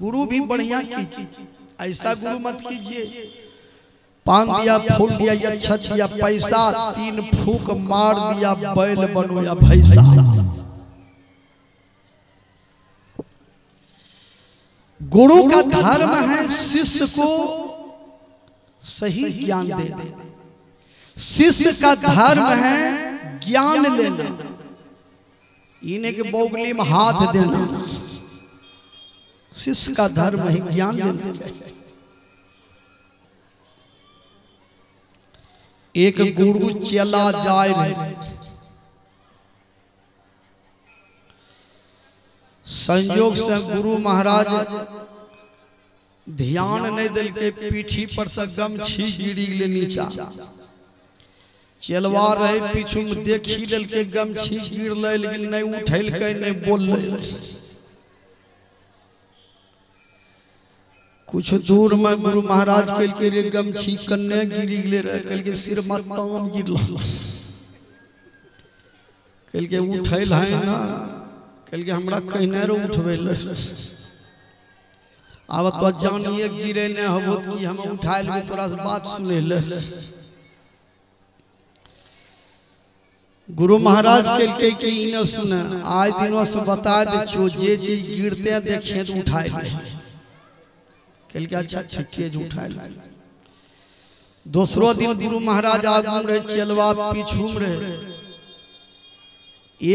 गुरु भी बढ़िया कीजिए, ऐसा गुरु मत कीजिए पान दिया फूल दिया या छत दिया पैसा, तीन फूक मार दिया बैल बनो या भैसा। गुरु का धर्म है शिष्य को सही ज्ञान देना, शिष्य का धर्म है ज्ञान लेना, इन्हें के बोगली में हाथ देना। शिष्य का धर्म है ज्ञान लेना चाहिए। एक गुरु चला जाए संयोग से गुरु महाराज ध्यान नहीं दिल के पीठी पर से गम छी गिरी ले नीचा चलवा रहे, पीछू में देखी दिल के गम छी गिर ले, लेकिन नहीं उठल के नहीं बोल कुछ दूर में गुरु महाराज के लिए गम छी कन्ने गिरी ले रहे, कल के सिर मत तान गिर कल के उठल है ना, कल के हमरा कहने रो उठबे ले आब तो जानिए गिरे ने हबत की हम उठाए ले तोरा से बात सुने ले। गुरु महाराज कल के इन सुने आज दिनों से बता दे जो जे चीज गिरते हैं देखे तो उठाए ले, कल के अच्छा छक्के जो उठाए ले। दूसरो दिन गुरु महाराज आगू रहे चलवा पीछू रहे,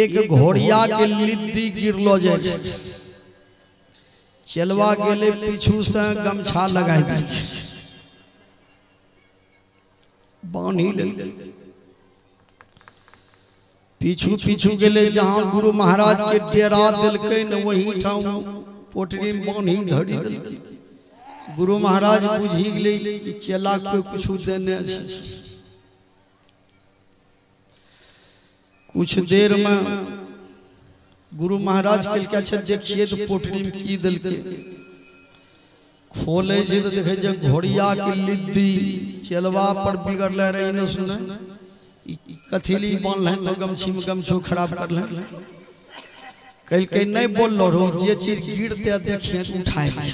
एक घोड़िया के लिद्दी गिरलो जाए चलवा गेले पीछू से गमछा लगा दी बांधी पीछू पीछू गेले, जहां गुरु महाराज के डेरा दिलकै न वही ठाव पोटरी में बांधी धरी दिल। गुरु महाराज बुझी गेले कि चला के कुछ देने, कुछ देर में गुरु महाराज कल के अच्छा देखिए तो पोटरी में की दिल के खोले जे तो देखे जे घोड़िया के लिद्दी चलवा पर बिगड़ ले रही न सुने कथीली बांध है तो गमछी में गमछो खराब कर ले, कल के नहीं बोल रो जे चीज गिरते देखिए तो उठाए ले।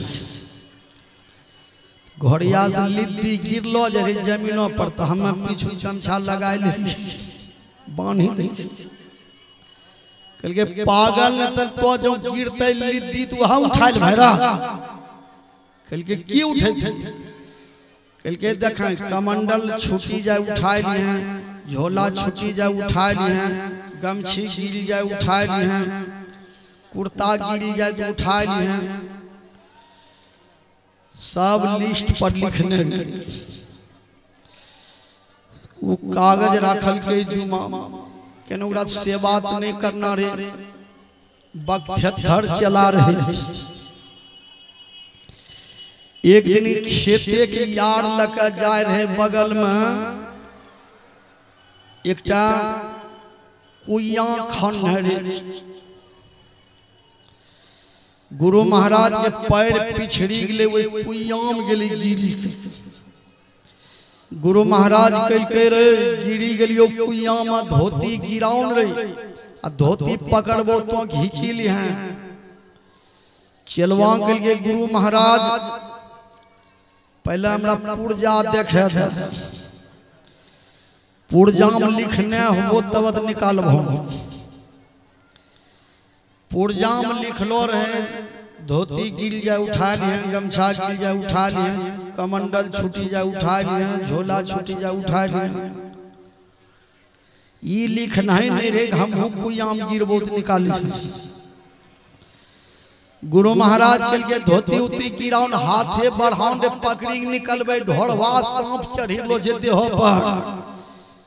घोड़िया से लिद्दी गिरलो जे जमीनों पर तो हमें पीछू गमछा लगाए ले बांध कल के पागल ने तक तो जो गिरते लिद्दी तो वहां उठाए भैरा कल के की उठे कल के देखें कमंडल छुटी जाए उठाए लिए, झोला छुटी जाए उठाए लिए, गमछी गिरी जाए उठाए लिए, कुर्ता गिरी जाए तो उठाए लिए, सब लिस्ट पर लिखने वो कागज राखल के जुमा केना सेवा नहीं करना रे बख्तर चला रहे। एक दिन खेते के यार लगा जाए रहे, बगल में एक कुइया खन रहे, गुरु महाराज के पैर पिछड़ी गेले वही कुइया में गेले गिरी। गुरु महाराज कल के रे गिरी गलियो कुइया में धोती गिराउन रही आ धोती पकड़बो तो घींची ली है। चलवा कल के गुरु महाराज पहले हमरा पुर्जा देखे थे, पुर्जा में लिखने हो तब निकालबो। पुर्जा में लिखलो रहे धोती गिर जाए उठा लिए, गमछा गिर जाए उठा लिए, कमंडल छुटी जाए उठा लिए, झोला छुटी जाए उठा लिए, ये लिखना ही नहीं रे हम कुइयाम गिरबो तो निकाली। गुरु महाराज कल के धोती उती गिराउन हाथे बढ़ाउन रे पकड़ी निकलबे ढोरवा सांप चढ़िलो जे देह पर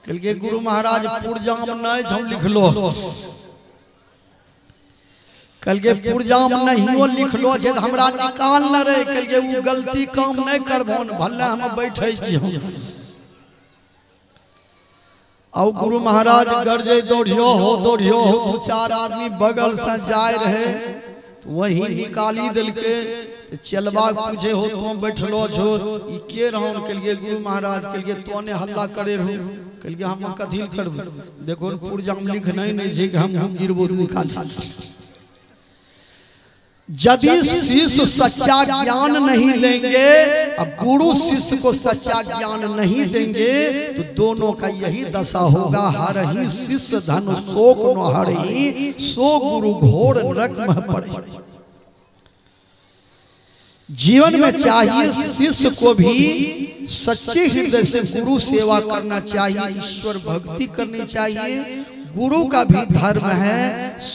कल के गुरु महाराज पुरजाम नहीं हम लिखलो कल के पुर्जा में नहीं लिखलो जे हमरा निकाल न रहे कल के वो गलती काम नहीं करबोन भल्ला हम बैठे छी। औ गुरु महाराज गरजे दौड़ियो हो दो चार आदमी बगल से जाए रहे तो वही निकाली दिल के चलवा पूछे हो तो बैठलो छो ई के रहन कल के गुरु महाराज कल के तोने हल्ला करे रहो कल के हम कथी करबो देखो पुर्जा में लिखना ही नहीं जे हम गिरबो निकाल। यदि शिष्य सच्चा ज्ञान नहीं लेंगे, अब गुरु शिष्य को सच्चा ज्ञान नहीं देंगे तो दोनों का यही दशा होगा। हर ही शिष्य धन शोक न हरही, सो गुरु घोर नरक में पड़े। जीवन में चाहिए शिष्य को भी सच्चे हृदय से गुरु सेवा करना चाहिए, ईश्वर भक्ति करनी चाहिए। गुरु का भी धर्म है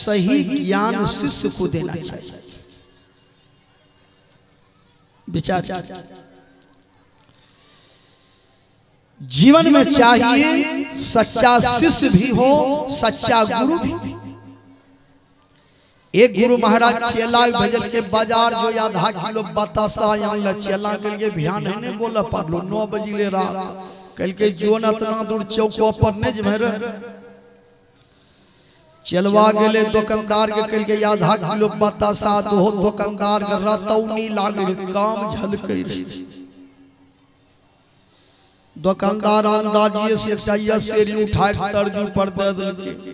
सही ज्ञान शिष्य को देना चाहिए। विचार जीवन में चाहिए सच्चा शिष्य भी हो, सच्चा गुरु भी। एक गुरु महाराज चेला भेजल के बाजार जो आधा किलो बतासा आनल, चेला के लिए ध्यान है ने बोल पालो। 9 बजे ले रात कल के जोन इतना दूर चौको पर ने जे भरे चलवा गए दुकानदार के कल के आधा किलो बतासा हो, दुकानदार के रतौनी लागे काम झलकै रही। दुकानदार अंदाजिए से चाहिए सेरी उठा के तर्जु पर दे देलके।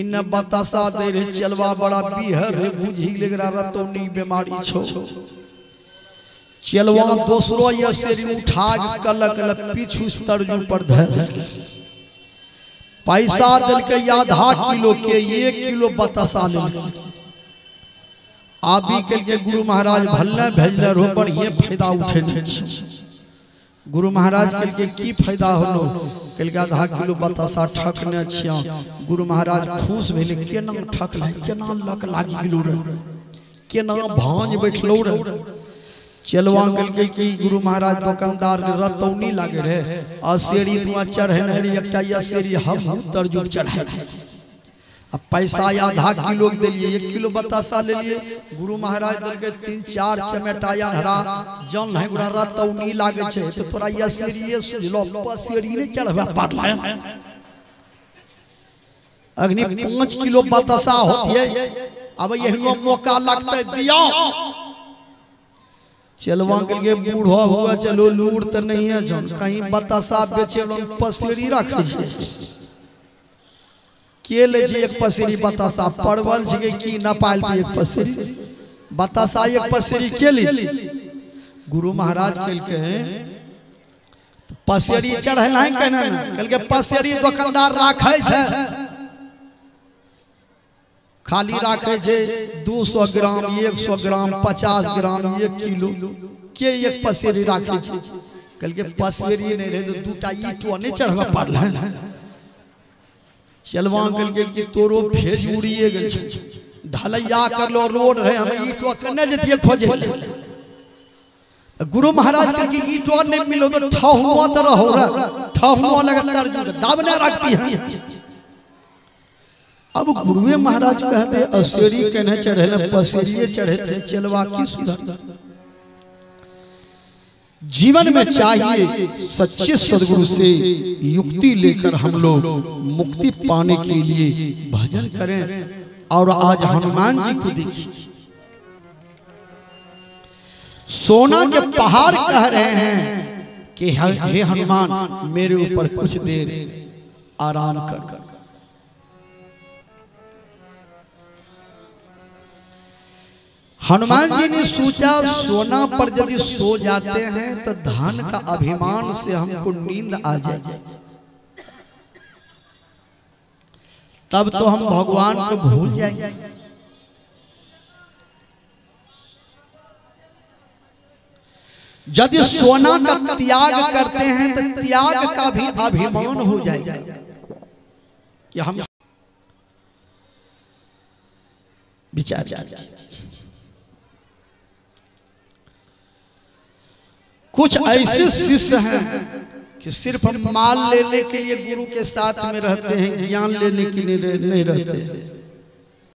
इन बतासा दे रे चलवा बड़ा बिहर है, बुझी लगरा रतौनी बीमारी छो। चलवा दोसरो ये सेरी उठा के कलक पीछू तर्जु पर दे देलके। पैसा दिल के आधा किलो के 1 किलो बतासा आबी कल के गुरु महाराज भल्ला भेजल रहो, बढ़िया फायदा उठेने। गुरु महाराज कल के की फायदा होलो, कल के आधा किलो बतासा ठकने छिया। गुरु महाराज खुश भेले, केना ठकले, केना लक लागी गेलो रे, केना भांज बैठलो रे। चलवा कल के की गुरु महाराज दुकानदार के रतौनी लागे रहे और सेरी तुआ चढ़ने रे एकटा या सेरी हम तरजुब चढ़ा दे। अब पैसा आधा किलो के दिलिए, 1 किलो बतासा ले लिए। गुरु महाराज दल के 3-4 चमेटाया हरा जन है गुरा रतौनी लागे छे तो तोरा या सेरी सुझलो पर सेरी ने चढ़वा पाला। अग्नि 5 किलो बतासा होतिए, अब यही मौका लगतै दियो। चलवा के बूढ़ा हुआ चलो लूर तो नहीं है जन, कहीं बतासा बेचे पसेरी रख के ले जी। एक पसेरी बतासा परवल जी की नपाल जी, एक पसेरी बतासा, एक पसेरी के ले। गुरु महाराज कल के पसेरी चढ़ल है कहना, कल के पसेरी दुकानदार राखे छे खाली राखे जे 200 ग्राम, 100 ग्राम, 50 ग्राम, 1 किलो के एक पसेरी राखे जे। कल के पसेरी नहीं रहे तो 2टा ईटो नहीं चढ़वा पड़ला। चलवा कल के तोरो भेज उड़िए गए छे, ढलैया करलो रोड रहे, हम ईटो कने जतिए खोजे। गुरु महाराज कल के ईटो नहीं मिलो तो ठहुआ त रहो रे, ठहुआ लगातार दाबने रखती है। अब गुरुवे महाराज कहते असेरी कहने चढ़े, पसेरिए चढ़े, चलवा की सुधर। जीवन में चाहिए सच्चे सदगुरु से युक्ति लेकर हम लोग मुक्ति पाने के लिए भजन करें। और आज हनुमान जी को देखिए, सोना के पहाड़ कह रहे हैं कि हे हनुमान मेरे ऊपर कुछ देर आराम कर। हनुमान जी ने सोचा सोना पर यदि सो जाते हैं तो धन का अभिमान से हमको नींद आ जाए, तब तो हम भगवान को भूल जाएंगे। यदि सोना का त्याग करते हैं तो त्याग का भी अभिमान हो जाएगा कि हम विचार जाए। कुछ ऐसे शिष्य हैं कि सिर्फ माल लेने के लिए गुरु के साथ में रहते हैं, ज्ञान लेने के लिए नहीं रहते हैं।